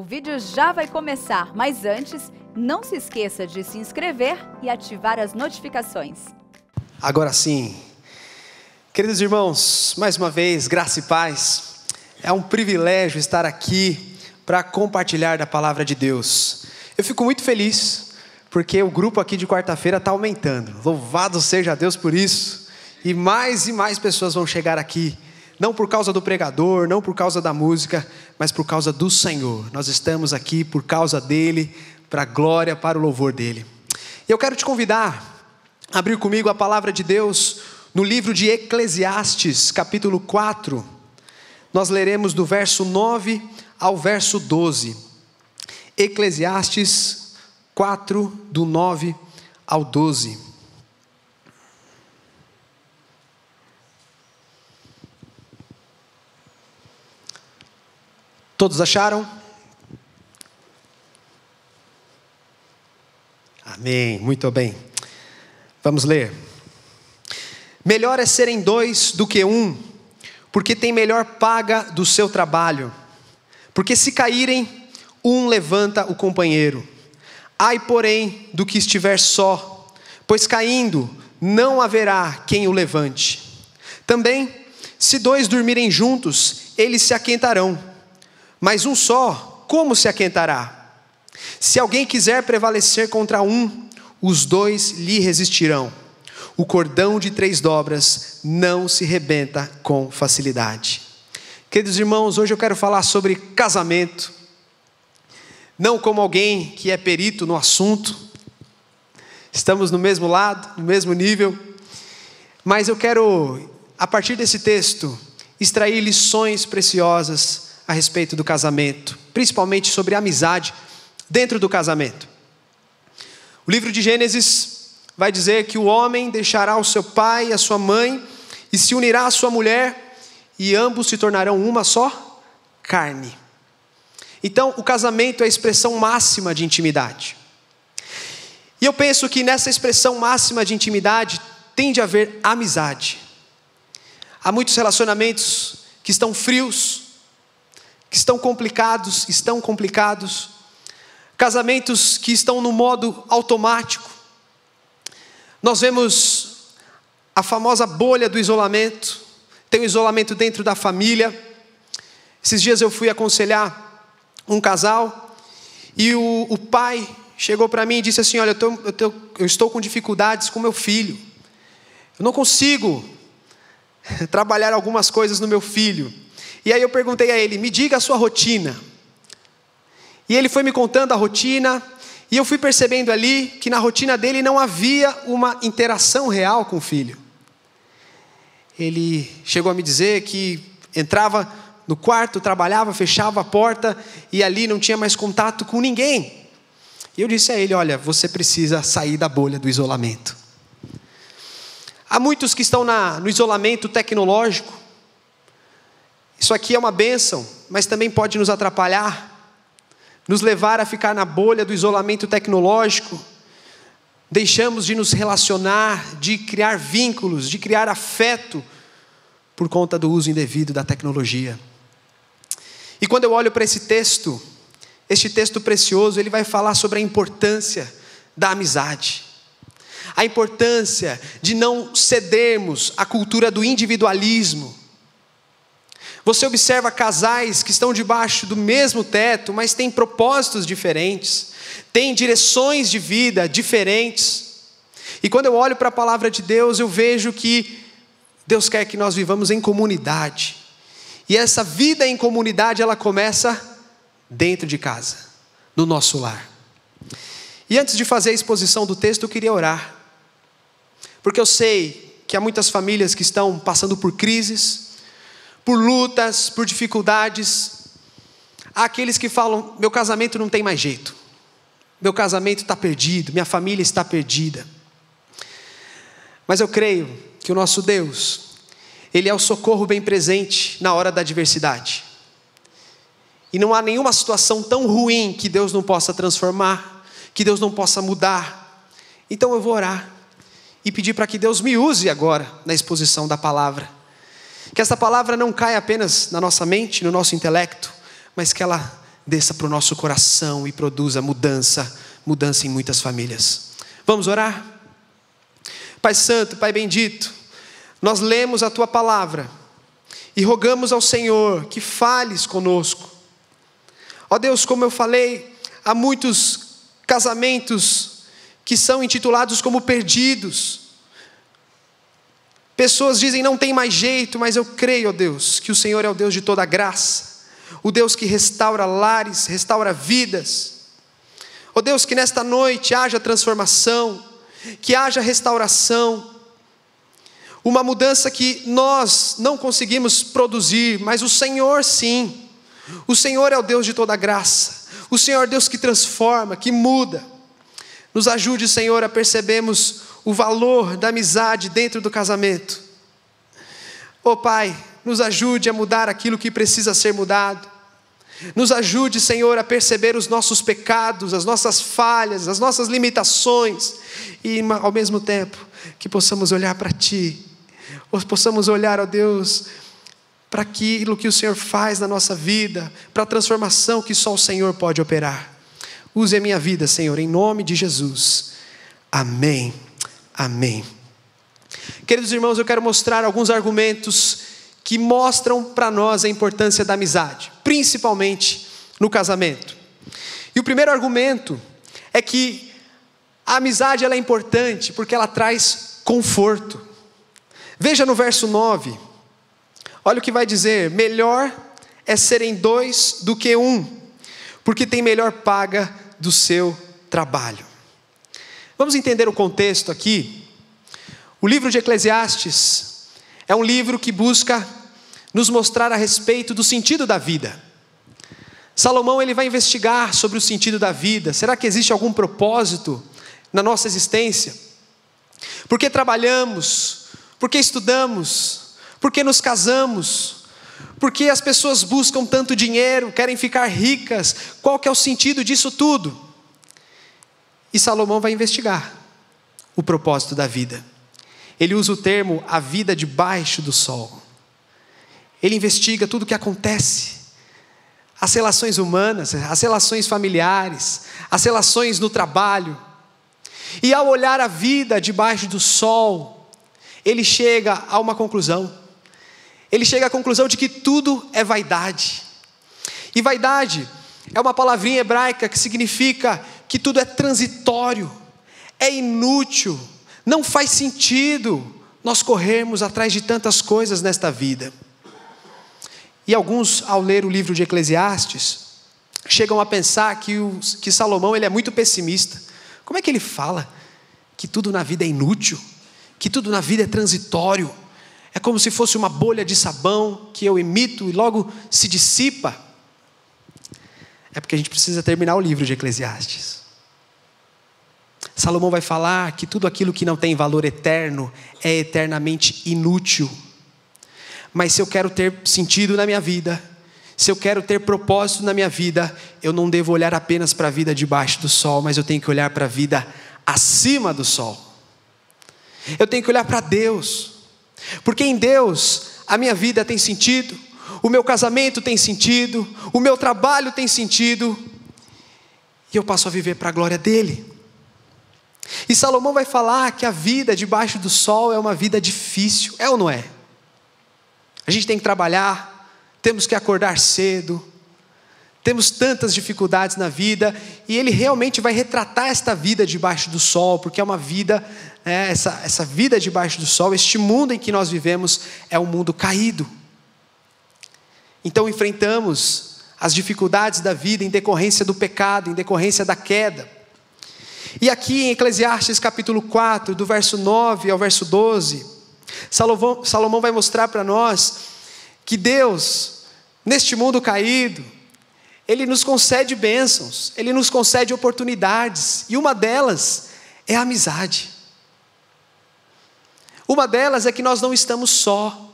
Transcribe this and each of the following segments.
O vídeo já vai começar, mas antes, não se esqueça de se inscrever e ativar as notificações. Agora sim, queridos irmãos, mais uma vez, graça e paz. É um privilégio estar aqui para compartilhar da palavra de Deus. Eu fico muito feliz, porque o grupo aqui de quarta-feira está aumentando. Louvado seja Deus por isso. E mais pessoas vão chegar aqui. Não por causa do pregador, não por causa da música, mas por causa do Senhor. Nós estamos aqui por causa dEle, para a glória, para o louvor dEle. E eu quero te convidar a abrir comigo a palavra de Deus no livro de Eclesiastes, capítulo 4. Nós leremos do verso 9 ao verso 12. Eclesiastes 4, do 9 ao 12. Todos acharam? Amém, muito bem. Vamos ler. Melhor é serem dois do que um, porque tem melhor paga do seu trabalho. Porque se caírem, um levanta o companheiro. Ai, porém, do que estiver só, pois caindo, não haverá quem o levante. Também, se dois dormirem juntos, eles se aquentarão. Mas um só, como se aquentará? Se alguém quiser prevalecer contra um, os dois lhe resistirão. O cordão de três dobras não se rebenta com facilidade. Queridos irmãos, hoje eu quero falar sobre casamento. Não como alguém que é perito no assunto. Estamos no mesmo lado, no mesmo nível. Mas eu quero, a partir desse texto, extrair lições preciosas a respeito do casamento, principalmente sobre a amizade dentro do casamento. O livro de Gênesis vai dizer que o homem deixará o seu pai e a sua mãe e se unirá à sua mulher, e ambos se tornarão uma só carne. Então, o casamento é a expressão máxima de intimidade. E eu penso que nessa expressão máxima de intimidade tende a haver amizade. Há muitos relacionamentos que estão frios, que estão complicados, casamentos que estão no modo automático. Nós vemos a famosa bolha do isolamento, tem o isolamento dentro da família. Esses dias eu fui aconselhar um casal, e o pai chegou para mim e disse assim: olha, eu estou com dificuldades com meu filho, eu não consigo trabalhar algumas coisas no meu filho. E aí eu perguntei a ele: me diga a sua rotina. E ele foi me contando a rotina, e eu fui percebendo ali que na rotina dele não havia uma interação real com o filho. Ele chegou a me dizer que entrava no quarto, trabalhava, fechava a porta, e ali não tinha mais contato com ninguém. E eu disse a ele: olha, você precisa sair da bolha do isolamento. Há muitos que estão no isolamento tecnológico. Isso aqui é uma bênção, mas também pode nos atrapalhar, nos levar a ficar na bolha do isolamento tecnológico. Deixamos de nos relacionar, de criar vínculos, de criar afeto, por conta do uso indevido da tecnologia. E quando eu olho para esse texto, este texto precioso, ele vai falar sobre a importância da amizade. A importância de não cedermos à cultura do individualismo. Você observa casais que estão debaixo do mesmo teto, mas têm propósitos diferentes, têm direções de vida diferentes. E quando eu olho para a palavra de Deus, eu vejo que Deus quer que nós vivamos em comunidade. E essa vida em comunidade, ela começa dentro de casa, no nosso lar. E antes de fazer a exposição do texto, eu queria orar. Porque eu sei que há muitas famílias que estão passando por crises, por lutas, por dificuldades. Há aqueles que falam: meu casamento não tem mais jeito, meu casamento está perdido, minha família está perdida. Mas eu creio que o nosso Deus, Ele é o socorro bem presente na hora da adversidade. E não há nenhuma situação tão ruim que Deus não possa transformar, que Deus não possa mudar. Então eu vou orar e pedir para que Deus me use agora na exposição da palavra. Que essa palavra não caia apenas na nossa mente, no nosso intelecto, mas que ela desça para o nosso coração e produza mudança em muitas famílias. Vamos orar? Pai Santo, Pai Bendito, nós lemos a Tua Palavra e rogamos ao Senhor que fales conosco. Ó Deus, como eu falei, há muitos casamentos que são intitulados como perdidos. Pessoas dizem, não tem mais jeito, mas eu creio, ó Deus, que o Senhor é o Deus de toda graça, o Deus que restaura lares, restaura vidas. Ó Deus, que nesta noite haja transformação, que haja restauração, uma mudança que nós não conseguimos produzir, mas o Senhor sim. O Senhor é o Deus de toda graça, o Senhor é o Deus que transforma, que muda. Nos ajude, Senhor, a percebermos o valor da amizade dentro do casamento. Ó Pai, nos ajude a mudar aquilo que precisa ser mudado. Nos ajude, Senhor, a perceber os nossos pecados, as nossas falhas, as nossas limitações. E ao mesmo tempo que possamos olhar para Ti, ou possamos olhar, ó Deus, para aquilo que o Senhor faz na nossa vida, para a transformação que só o Senhor pode operar. Use a minha vida, Senhor, em nome de Jesus. Amém. Amém. Queridos irmãos, eu quero mostrar alguns argumentos que mostram para nós a importância da amizade, principalmente no casamento. E o primeiro argumento é que a amizade ela é importante porque ela traz conforto. Veja no verso 9, olha o que vai dizer: melhor é serem dois do que um, porque tem melhor paga do seu trabalho. Vamos entender o contexto aqui. O livro de Eclesiastes é um livro que busca nos mostrar a respeito do sentido da vida. Salomão ele vai investigar sobre o sentido da vida. Será que existe algum propósito na nossa existência? Por que trabalhamos? Por que estudamos? Por que nos casamos? Por que as pessoas buscam tanto dinheiro, querem ficar ricas? Qual que é o sentido disso tudo? E Salomão vai investigar o propósito da vida. Ele usa o termo, a vida debaixo do sol. Ele investiga tudo o que acontece. As relações humanas, as relações familiares, as relações no trabalho. E ao olhar a vida debaixo do sol, ele chega a uma conclusão. Ele chega à conclusão de que tudo é vaidade. E vaidade é uma palavrinha hebraica que significa que tudo é transitório, é inútil, não faz sentido nós corrermos atrás de tantas coisas nesta vida. E alguns, ao ler o livro de Eclesiastes, chegam a pensar que Salomão ele é muito pessimista. Como é que ele fala que tudo na vida é inútil, que tudo na vida é transitório? É como se fosse uma bolha de sabão que eu emito e logo se dissipa. É porque a gente precisa terminar o livro de Eclesiastes. Salomão vai falar que tudo aquilo que não tem valor eterno é eternamente inútil. Mas se eu quero ter sentido na minha vida, se eu quero ter propósito na minha vida, eu não devo olhar apenas para a vida debaixo do sol, mas eu tenho que olhar para a vida acima do sol. Eu tenho que olhar para Deus, porque em Deus a minha vida tem sentido. O meu casamento tem sentido, o meu trabalho tem sentido, e eu passo a viver para a glória dele. E Salomão vai falar que a vida debaixo do sol é uma vida difícil, é ou não é? A gente tem que trabalhar, temos que acordar cedo, temos tantas dificuldades na vida, e ele realmente vai retratar esta vida debaixo do sol, porque é uma vida, essa vida debaixo do sol, este mundo em que nós vivemos é um mundo caído. Então enfrentamos as dificuldades da vida em decorrência do pecado, em decorrência da queda. E aqui em Eclesiastes capítulo 4, do verso 9 ao verso 12, Salomão vai mostrar para nós que Deus, neste mundo caído, Ele nos concede bênçãos, Ele nos concede oportunidades, e uma delas é a amizade. Uma delas é que nós não estamos só.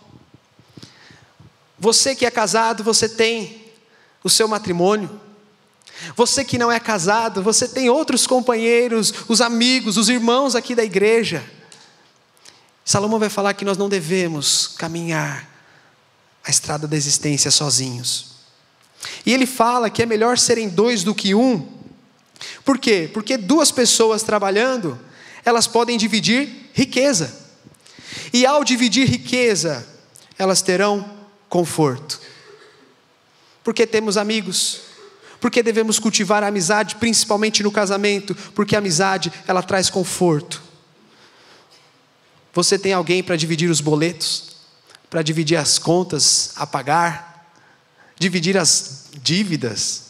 Você que é casado, você tem o seu matrimônio. Você que não é casado, você tem outros companheiros, os amigos, os irmãos aqui da igreja. Salomão vai falar que nós não devemos caminhar a estrada da existência sozinhos. E ele fala que é melhor serem dois do que um. Por quê? Porque duas pessoas trabalhando, elas podem dividir riqueza. E ao dividir riqueza, elas terão conforto. Porque temos amigos. Porque devemos cultivar a amizade, principalmente no casamento. Porque a amizade, ela traz conforto. Você tem alguém para dividir os boletos, para dividir as contas a pagar, dividir as dívidas.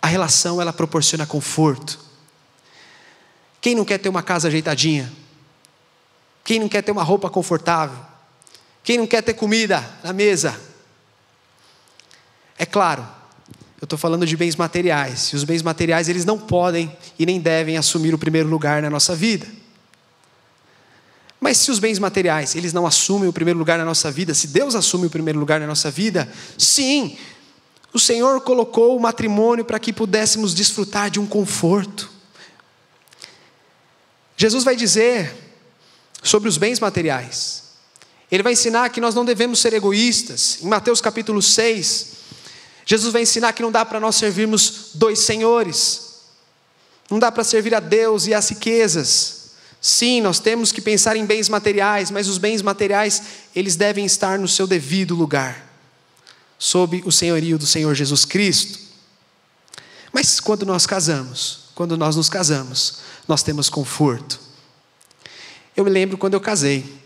A relação, ela proporciona conforto. Quem não quer ter uma casa ajeitadinha? Quem não quer ter uma roupa confortável? Quem não quer ter comida na mesa? É claro, eu estou falando de bens materiais. E os bens materiais, eles não podem e nem devem assumir o primeiro lugar na nossa vida. Mas se os bens materiais, eles não assumem o primeiro lugar na nossa vida, se Deus assume o primeiro lugar na nossa vida, sim, o Senhor colocou o matrimônio para que pudéssemos desfrutar de um conforto. Jesus vai dizer sobre os bens materiais. Ele vai ensinar que nós não devemos ser egoístas. Em Mateus capítulo 6, Jesus vai ensinar que não dá para nós servirmos dois senhores. Não dá para servir a Deus e às riquezas. Sim, nós temos que pensar em bens materiais, mas os bens materiais, eles devem estar no seu devido lugar, sob o senhorio do Senhor Jesus Cristo. Mas quando nós nos casamos, nós temos conforto. Eu me lembro quando eu casei.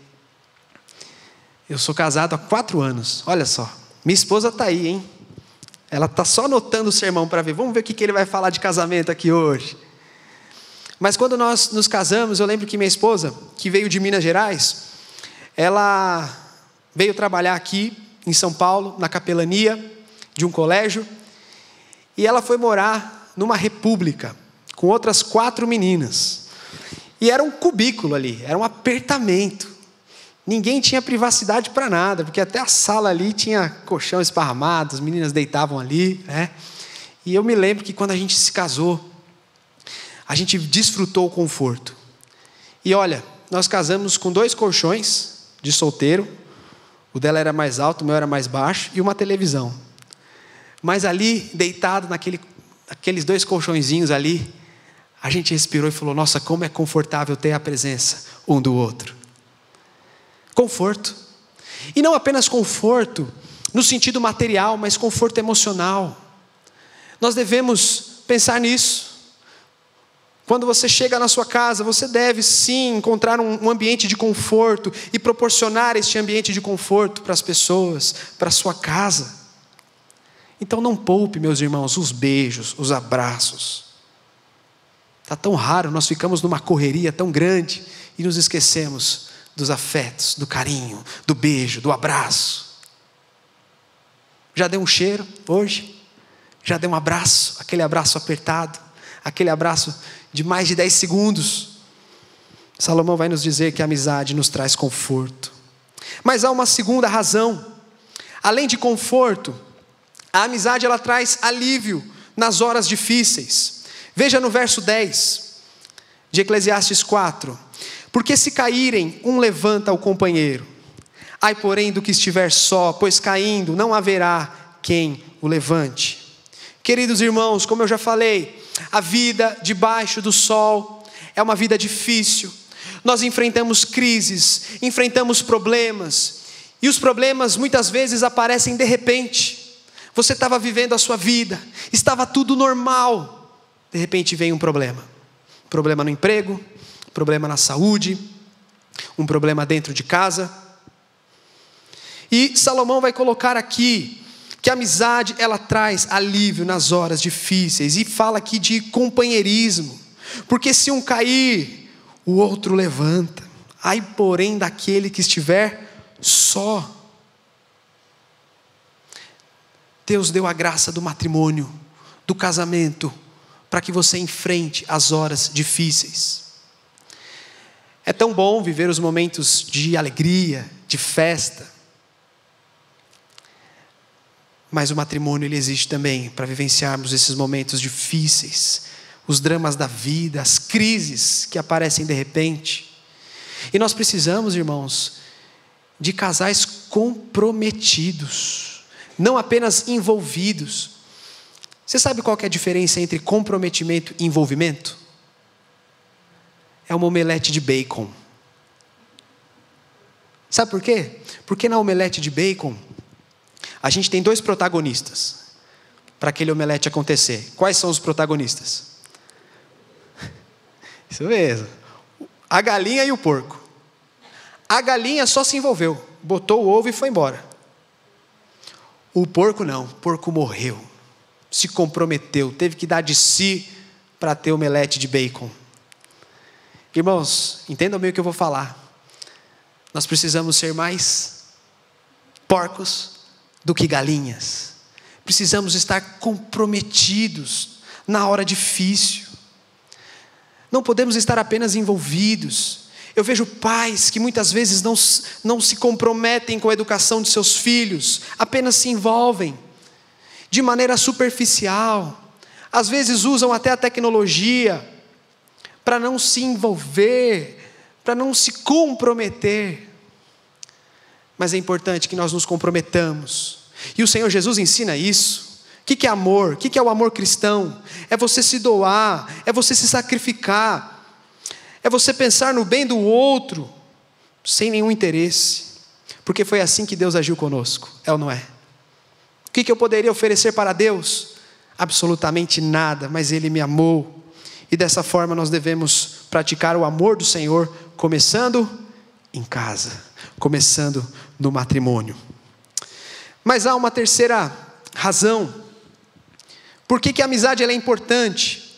Eu sou casado há 4 anos, olha só. Minha esposa está aí, hein? Ela está só anotando o sermão para ver. Vamos ver o que ele vai falar de casamento aqui hoje. Mas quando nós nos casamos, eu lembro que minha esposa, que veio de Minas Gerais, ela veio trabalhar aqui em São Paulo, na capelania de um colégio, e ela foi morar numa república com outras 4 meninas, e era um cubículo ali, era um apartamento. Ninguém tinha privacidade para nada, porque até a sala ali tinha colchão esparramado, as meninas deitavam ali, né? E eu me lembro que quando a gente se casou, a gente desfrutou o conforto. E olha, nós casamos com 2 colchões de solteiro. O dela era mais alto, o meu era mais baixo, e uma televisão. Mas ali, deitado naqueles 2 colchõezinhos ali, a gente respirou e falou: nossa, como é confortável ter a presença um do outro. Conforto. E não apenas conforto no sentido material, mas conforto emocional. Nós devemos pensar nisso. Quando você chega na sua casa, você deve sim encontrar um ambiente de conforto e proporcionar este ambiente de conforto para as pessoas, para a sua casa. Então não poupe, meus irmãos, os beijos, os abraços. Está tão raro, nós ficamos numa correria tão grande e nos esquecemos dos afetos, do carinho, do beijo, do abraço. Já deu um cheiro hoje? Já deu um abraço, aquele abraço apertado, aquele abraço de mais de 10 segundos. Salomão vai nos dizer que a amizade nos traz conforto. Mas há uma segunda razão. Além de conforto, a amizade, ela traz alívio nas horas difíceis. Veja no verso 10 de Eclesiastes 4. Porque se caírem, um levanta o companheiro. Ai, porém, do que estiver só, pois caindo não haverá quem o levante. Queridos irmãos, como eu já falei, a vida debaixo do sol é uma vida difícil. Nós enfrentamos crises, enfrentamos problemas, e os problemas muitas vezes aparecem de repente. Você estava vivendo a sua vida, estava tudo normal, de repente vem um problema. Um problema no emprego, um problema na saúde, um problema dentro de casa. E Salomão vai colocar aqui que a amizade, ela traz alívio nas horas difíceis, e fala aqui de companheirismo, porque se um cair, o outro levanta. Ai, porém, daquele que estiver só. Deus deu a graça do matrimônio, do casamento, para que você enfrente as horas difíceis. É tão bom viver os momentos de alegria, de festa, mas o matrimônio, ele existe também para vivenciarmos esses momentos difíceis, os dramas da vida, as crises que aparecem de repente. E nós precisamos, irmãos, de casais comprometidos, não apenas envolvidos. Você sabe qual que é a diferença entre comprometimento e envolvimento? É uma omelete de bacon. Sabe por quê? Porque na omelete de bacon, a gente tem dois protagonistas para aquele omelete acontecer. Quais são os protagonistas? Isso mesmo. A galinha e o porco. A galinha só se envolveu, botou o ovo e foi embora. O porco não, o porco morreu, se comprometeu, teve que dar de si para ter omelete de bacon. Irmãos, entendam bem o que eu vou falar. Nós precisamos ser mais porcos do que galinhas. Precisamos estar comprometidos na hora difícil. Não podemos estar apenas envolvidos. Eu vejo pais que muitas vezes não se comprometem com a educação de seus filhos, apenas se envolvem de maneira superficial. Às vezes usam até a tecnologia para não se envolver, para não se comprometer. Mas é importante que nós nos comprometamos. E o Senhor Jesus ensina isso. O que é amor? O que é o amor cristão? É você se doar, é você se sacrificar, é você pensar no bem do outro, sem nenhum interesse, porque foi assim que Deus agiu conosco, é ou não é? O que eu poderia oferecer para Deus? Absolutamente nada, mas Ele me amou, e dessa forma nós devemos praticar o amor do Senhor, começando em casa, começando no matrimônio. Mas há uma terceira razão. Por que a amizade ela é importante?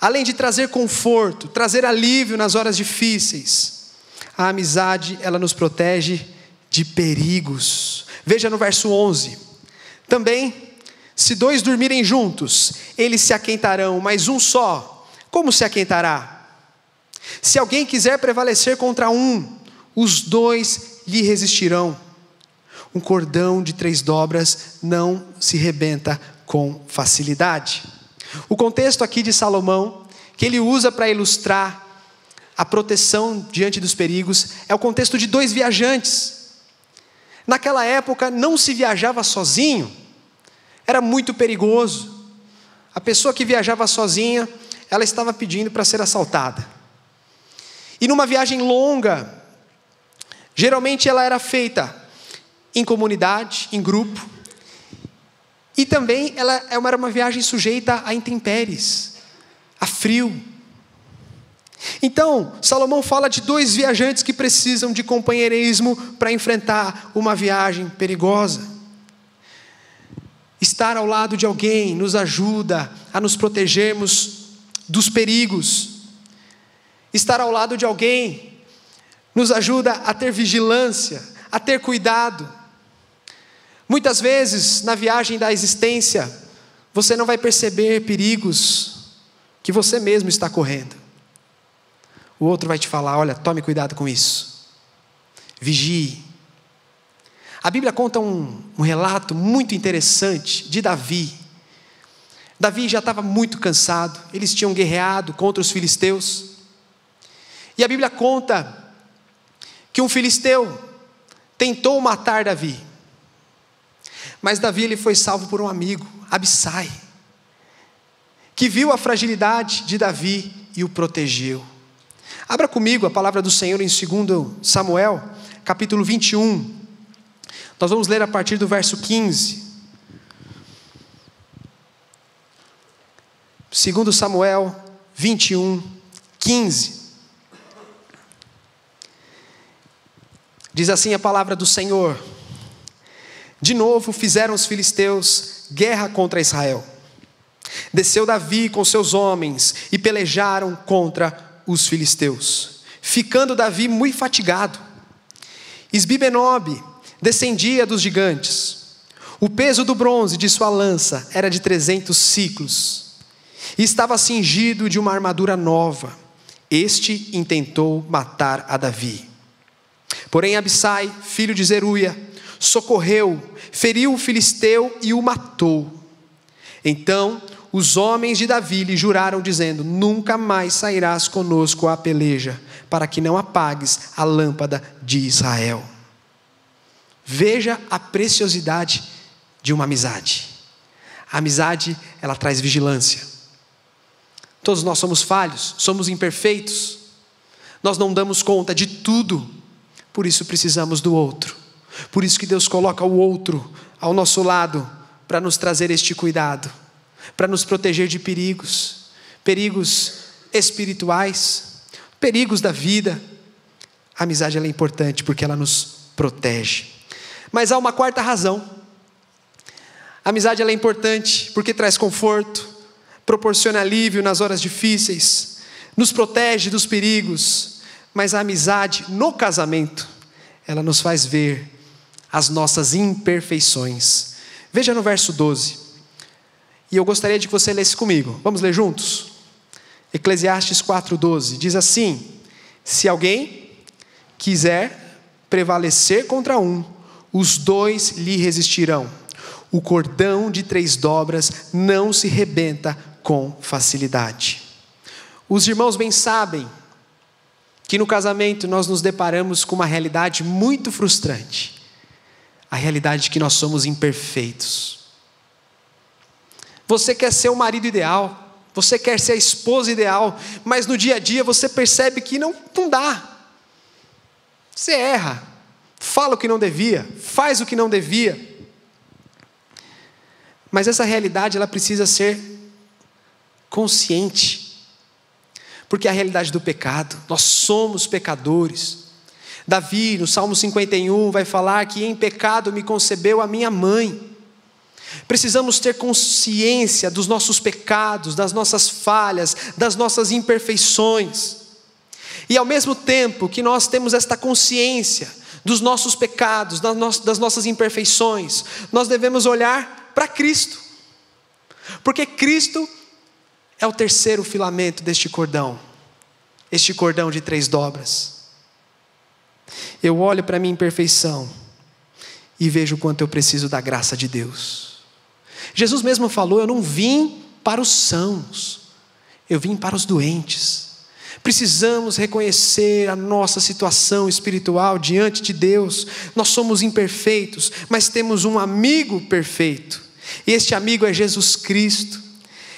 Além de trazer conforto, trazer alívio nas horas difíceis, a amizade ela nos protege de perigos. Veja no verso 11. Também, se dois dormirem juntos, eles se aquentarão, mas um só, como se aquentará? Se alguém quiser prevalecer contra um, os dois lhe resistirão. Um cordão de 3 dobras não se rebenta com facilidade. O contexto aqui de Salomão, que ele usa para ilustrar a proteção diante dos perigos, é o contexto de 2 viajantes. Naquela época não se viajava sozinho, era muito perigoso. A pessoa que viajava sozinha, ela estava pedindo para ser assaltada. E numa viagem longa, geralmente ela era feita em comunidade, em grupo, e também ela era uma viagem sujeita a intempéries, a frio. Então, Salomão fala de 2 viajantes que precisam de companheirismo para enfrentar uma viagem perigosa. Estar ao lado de alguém nos ajuda a nos protegermos dos perigos. Estar ao lado de alguém nos ajuda a ter vigilância, a ter cuidado. Muitas vezes, na viagem da existência, você não vai perceber perigos que você mesmo está correndo. O outro vai te falar: olha, tome cuidado com isso. Vigie. A Bíblia conta um relato muito interessante de Davi. Davi já estava muito cansado. Eles tinham guerreado contra os filisteus. E a Bíblia conta que um filisteu tentou matar Davi. Mas Davi ele foi salvo por um amigo, Abissai, que viu a fragilidade de Davi e o protegeu. Abra comigo a palavra do Senhor em 2 Samuel, capítulo 21. Nós vamos ler a partir do verso 15. 2 Samuel 21, 15. Diz assim a palavra do Senhor: de novo fizeram os filisteus guerra contra Israel. Desceu Davi com seus homens e pelejaram contra os filisteus, ficando Davi muito fatigado. Isbibenob descendia dos gigantes. O peso do bronze de sua lança era de 300 siclos. E estava cingido de uma armadura nova. Este intentou matar a Davi. Porém Abissai, filho de Zeruia, socorreu, feriu o filisteu e o matou. Então os homens de Davi lhe juraram, dizendo: nunca mais sairás conosco à peleja, para que não apagues a lâmpada de Israel. Veja a preciosidade de uma amizade. A amizade, ela traz vigilância. Todos nós somos falhos, somos imperfeitos. Nós não damos conta de tudo. Por isso precisamos do outro. Por isso que Deus coloca o outro ao nosso lado, para nos trazer este cuidado, para nos proteger de perigos, perigos espirituais, perigos da vida. A amizade, ela é importante porque ela nos protege. Mas há uma quarta razão. A amizade, ela é importante porque traz conforto, proporciona alívio nas horas difíceis, nos protege dos perigos. Mas a amizade no casamento, ela nos faz ver as nossas imperfeições. Veja no verso 12. E eu gostaria de que você lesse comigo. Vamos ler juntos? Eclesiastes 4:12 diz assim: se alguém quiser prevalecer contra um, os dois lhe resistirão. O cordão de 3 dobras não se rebenta com facilidade. Os irmãos bem sabem que no casamento nós nos deparamos com uma realidade muito frustrante. A realidade de que nós somos imperfeitos. Você quer ser o marido ideal, você quer ser a esposa ideal, mas no dia a dia você percebe que não dá. Você erra, fala o que não devia, faz o que não devia. Mas essa realidade, ela precisa ser consciente. Porque é a realidade do pecado, nós somos pecadores. Davi, no Salmo 51, vai falar que em pecado me concebeu a minha mãe. Precisamos ter consciência dos nossos pecados, das nossas falhas, das nossas imperfeições. E ao mesmo tempo que nós temos esta consciência dos nossos pecados, das nossas imperfeições, nós devemos olhar para Cristo. Porque Cristo é o terceiro filamento deste cordão. Este cordão de 3 dobras. Eu olho para a minha imperfeição e vejo o quanto eu preciso da graça de Deus. Jesus mesmo falou: eu não vim para os sãos, eu vim para os doentes. Precisamos reconhecer a nossa situação espiritual diante de Deus. Nós somos imperfeitos, mas temos um amigo perfeito. E este amigo é Jesus Cristo.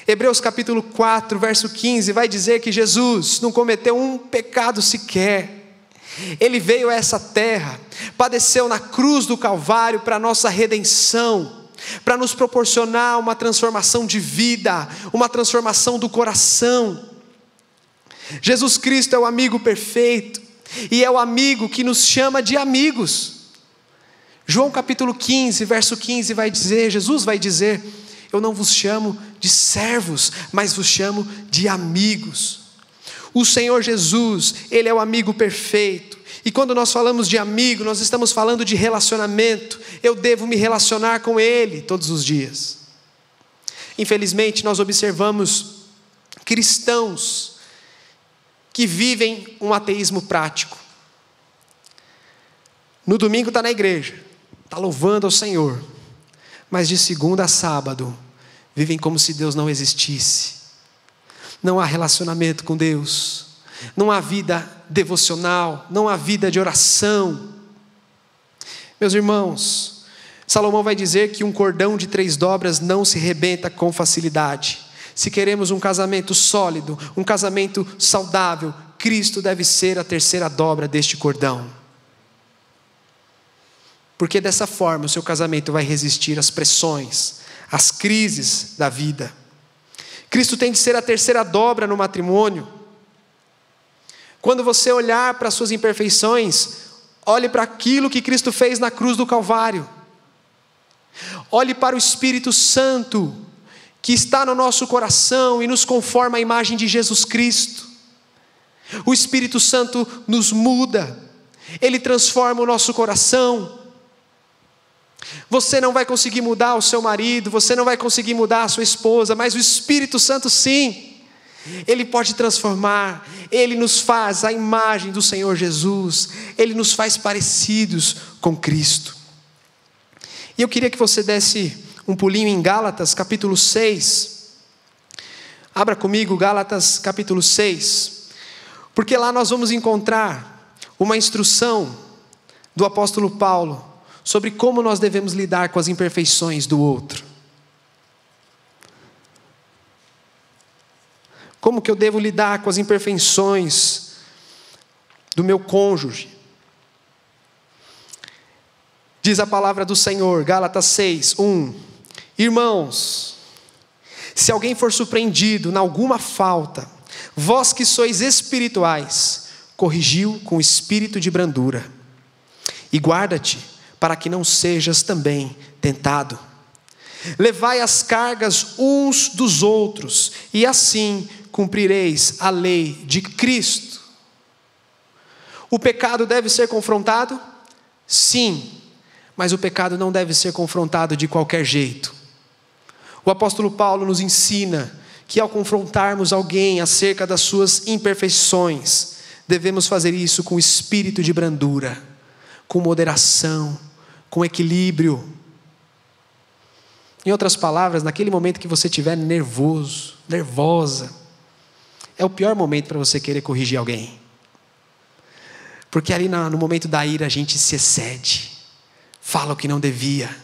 Hebreus capítulo 4, verso 15, vai dizer que Jesus não cometeu um pecado sequer. Ele veio a essa terra, padeceu na cruz do Calvário para a nossa redenção, para nos proporcionar uma transformação de vida, uma transformação do coração. Jesus Cristo é o amigo perfeito, e é o amigo que nos chama de amigos. João capítulo 15, verso 15 vai dizer, Jesus vai dizer: eu não vos chamo de servos, mas vos chamo de amigos. O Senhor Jesus, Ele é o amigo perfeito. E quando nós falamos de amigo, nós estamos falando de relacionamento. Eu devo me relacionar com Ele todos os dias. Infelizmente, nós observamos cristãos que vivem um ateísmo prático. No domingo está na igreja, está louvando ao Senhor, mas de segunda a sábado vivem como se Deus não existisse. Não há relacionamento com Deus, não há vida devocional, não há vida de oração. Meus irmãos, Salomão vai dizer que um cordão de 3 dobras não se rebenta com facilidade. Se queremos um casamento sólido, um casamento saudável, Cristo deve ser a 3ª dobra deste cordão. Porque dessa forma o seu casamento vai resistir às pressões, às crises da vida. Cristo tem de ser a 3ª dobra no matrimônio. Quando você olhar para as suas imperfeições, olhe para aquilo que Cristo fez na cruz do Calvário. Olhe para o Espírito Santo, que está no nosso coração e nos conforma à imagem de Jesus Cristo. O Espírito Santo nos muda, Ele transforma o nosso coração. Você não vai conseguir mudar o seu marido, você não vai conseguir mudar a sua esposa, mas o Espírito Santo sim. Ele pode transformar, Ele nos faz a imagem do Senhor Jesus, Ele nos faz parecidos com Cristo. E eu queria que você desse um pulinho em Gálatas capítulo 6. Abra comigo Gálatas capítulo 6, porque lá nós vamos encontrar uma instrução do apóstolo Paulo sobre como nós devemos lidar com as imperfeições do outro. Como que eu devo lidar com as imperfeições do meu cônjuge? Diz a palavra do Senhor, Gálatas 6:1. Irmãos, se alguém for surpreendido em alguma falta, vós que sois espirituais, corrigiu com espírito de brandura. E guarda-te, para que não sejas também tentado. Levai as cargas uns dos outros, e assim cumprireis a lei de Cristo. O pecado deve ser confrontado? Sim, mas o pecado não deve ser confrontado de qualquer jeito. O apóstolo Paulo nos ensina que ao confrontarmos alguém acerca das suas imperfeições, devemos fazer isso com espírito de brandura, com moderação, com equilíbrio. Em outras palavras, naquele momento que você estiver nervoso, nervosa, é o pior momento para você querer corrigir alguém. Porque ali no momento da ira a gente se excede, fala o que não devia.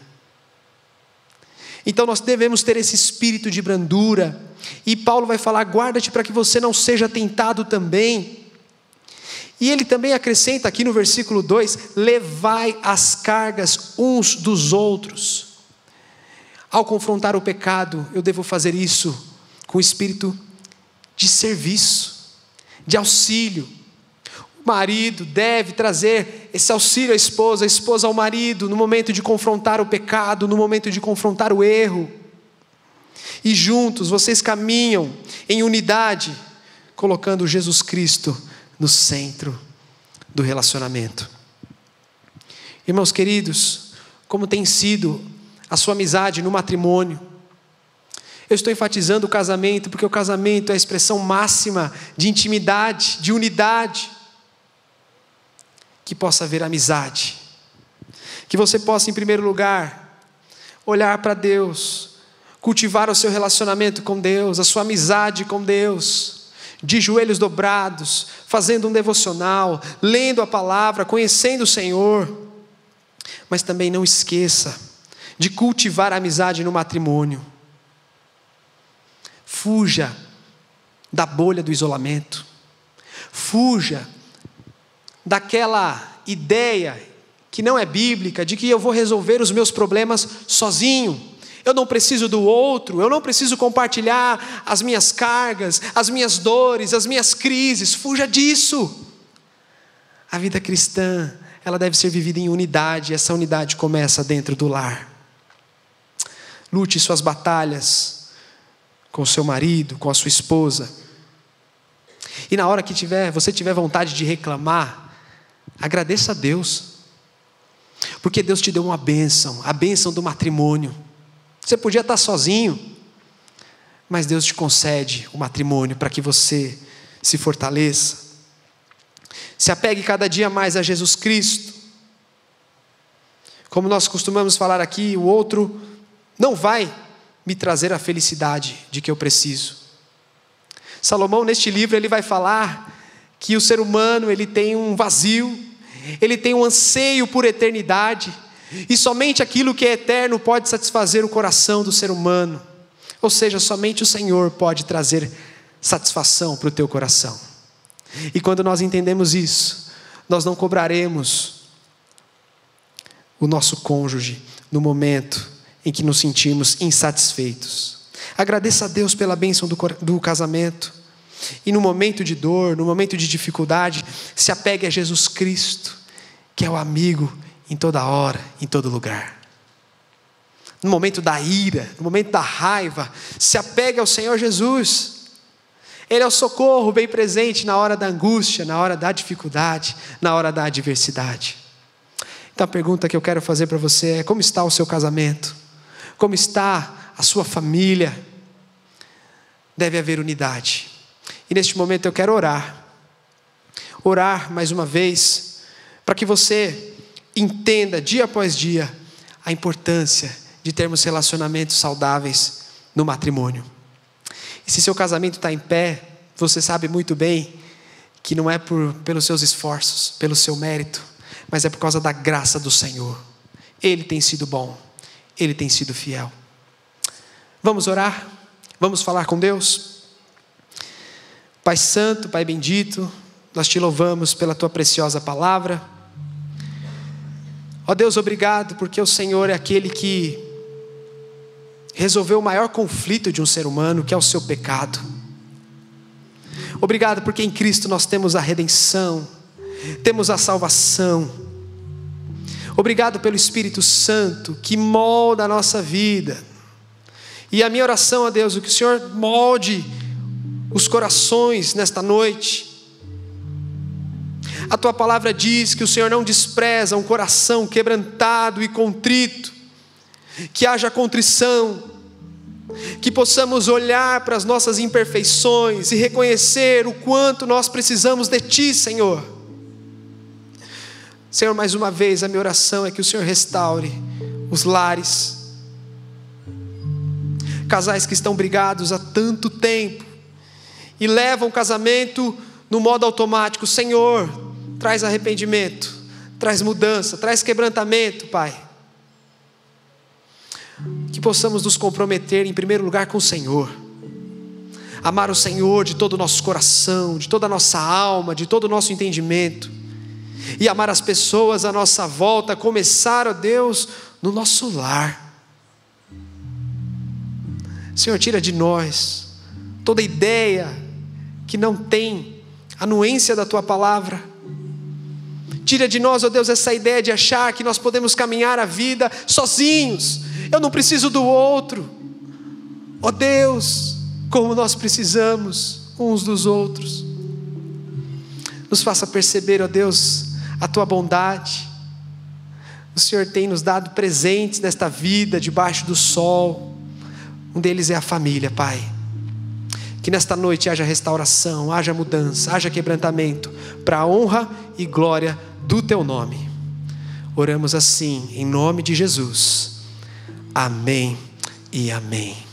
Então nós devemos ter esse espírito de brandura. E Paulo vai falar, guarda-te para que você não seja tentado também. E ele também acrescenta aqui no versículo 2, levai as cargas uns dos outros. Ao confrontar o pecado, eu devo fazer isso com o espírito de serviço, de auxílio. O marido deve trazer esse auxílio à esposa, a esposa ao marido, no momento de confrontar o pecado, no momento de confrontar o erro. E juntos vocês caminham em unidade, colocando Jesus Cristo no centro do relacionamento. Irmãos queridos, como tem sido a sua amizade no matrimônio? Eu estou enfatizando o casamento, porque o casamento é a expressão máxima de intimidade, de unidade. Que possa haver amizade. Que você possa, em primeiro lugar, olhar para Deus, cultivar o seu relacionamento com Deus, a sua amizade com Deus, de joelhos dobrados, fazendo um devocional, lendo a palavra, conhecendo o Senhor. Mas também não esqueça de cultivar a amizade no matrimônio. Fuja da bolha do isolamento. Fuja daquela ideia que não é bíblica, de que eu vou resolver os meus problemas sozinho. Eu não preciso do outro, eu não preciso compartilhar as minhas cargas, as minhas dores, as minhas crises. Fuja disso. A vida cristã, ela deve ser vivida em unidade. Essa unidade começa dentro do lar. Lute suas batalhas com o seu marido, com a sua esposa. E na hora que você tiver vontade de reclamar, agradeça a Deus. Porque Deus te deu uma bênção, a bênção do matrimônio. Você podia estar sozinho, mas Deus te concede o matrimônio para que você se fortaleça. Se apegue cada dia mais a Jesus Cristo. Como nós costumamos falar aqui, o outro não vai me trazer a felicidade de que eu preciso. Salomão, neste livro, ele vai falar que o ser humano, ele tem um vazio, ele tem um anseio por eternidade, e somente aquilo que é eterno pode satisfazer o coração do ser humano. Ou seja, somente o Senhor pode trazer satisfação para o teu coração. E quando nós entendemos isso, nós não cobraremos o nosso cônjuge no momento em que nos sentimos insatisfeitos. Agradeça a Deus pela bênção do casamento. E no momento de dor, no momento de dificuldade, se apegue a Jesus Cristo, que é o amigo em toda hora, em todo lugar. No momento da ira, no momento da raiva, se apegue ao Senhor Jesus. Ele é o socorro bem presente na hora da angústia, na hora da dificuldade, na hora da adversidade. Então a pergunta que eu quero fazer para você é: como está o seu casamento? Como está a sua família? Deve haver unidade. E neste momento eu quero orar. Orar mais uma vez, para que você entenda dia após dia a importância de termos relacionamentos saudáveis no matrimônio. E se seu casamento está em pé, você sabe muito bem que não é pelos seus esforços, pelo seu mérito, mas é por causa da graça do Senhor. Ele tem sido bom. Ele tem sido fiel. Vamos orar? Vamos falar com Deus? Pai Santo, Pai Bendito, nós te louvamos pela tua preciosa palavra. Ó Deus, obrigado, porque o Senhor é aquele que resolveu o maior conflito de um ser humano, que é o seu pecado. Obrigado, porque em Cristo nós temos a redenção, temos a salvação. Obrigado pelo Espírito Santo, que molda a nossa vida. E a minha oração a Deus, é que o Senhor molde os corações nesta noite. A tua palavra diz que o Senhor não despreza um coração quebrantado e contrito, que haja contrição, que possamos olhar para as nossas imperfeições e reconhecer o quanto nós precisamos de Ti, Senhor. Senhor, mais uma vez a minha oração é que o Senhor restaure os lares, casais que estão brigados há tanto tempo e levam o casamento no modo automático. Senhor, traz arrependimento, traz mudança, traz quebrantamento, Pai. Que possamos nos comprometer em primeiro lugar com o Senhor, amar o Senhor de todo o nosso coração, de toda a nossa alma, de todo o nosso entendimento, e amar as pessoas à nossa volta, começar, ó Deus, no nosso lar. Senhor, tira de nós toda ideia que não tem anuência da tua palavra. Tira de nós, ó Deus, essa ideia de achar que nós podemos caminhar a vida sozinhos. Eu não preciso do outro. Ó Deus, como nós precisamos uns dos outros. Nos faça perceber, ó Deus, a tua bondade. O Senhor tem nos dado presentes nesta vida, debaixo do sol. Um deles é a família, Pai. Que nesta noite haja restauração, haja mudança, haja quebrantamento, para a honra e glória do teu nome. Oramos assim, em nome de Jesus. Amém e amém.